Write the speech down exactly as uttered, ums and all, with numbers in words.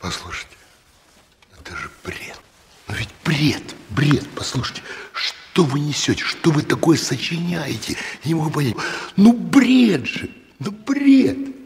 Послушайте, это же бред. Ну ведь бред, бред, послушайте, что вы несете, что вы такое сочиняете? Я не могу понять. Ну бред же, ну бред.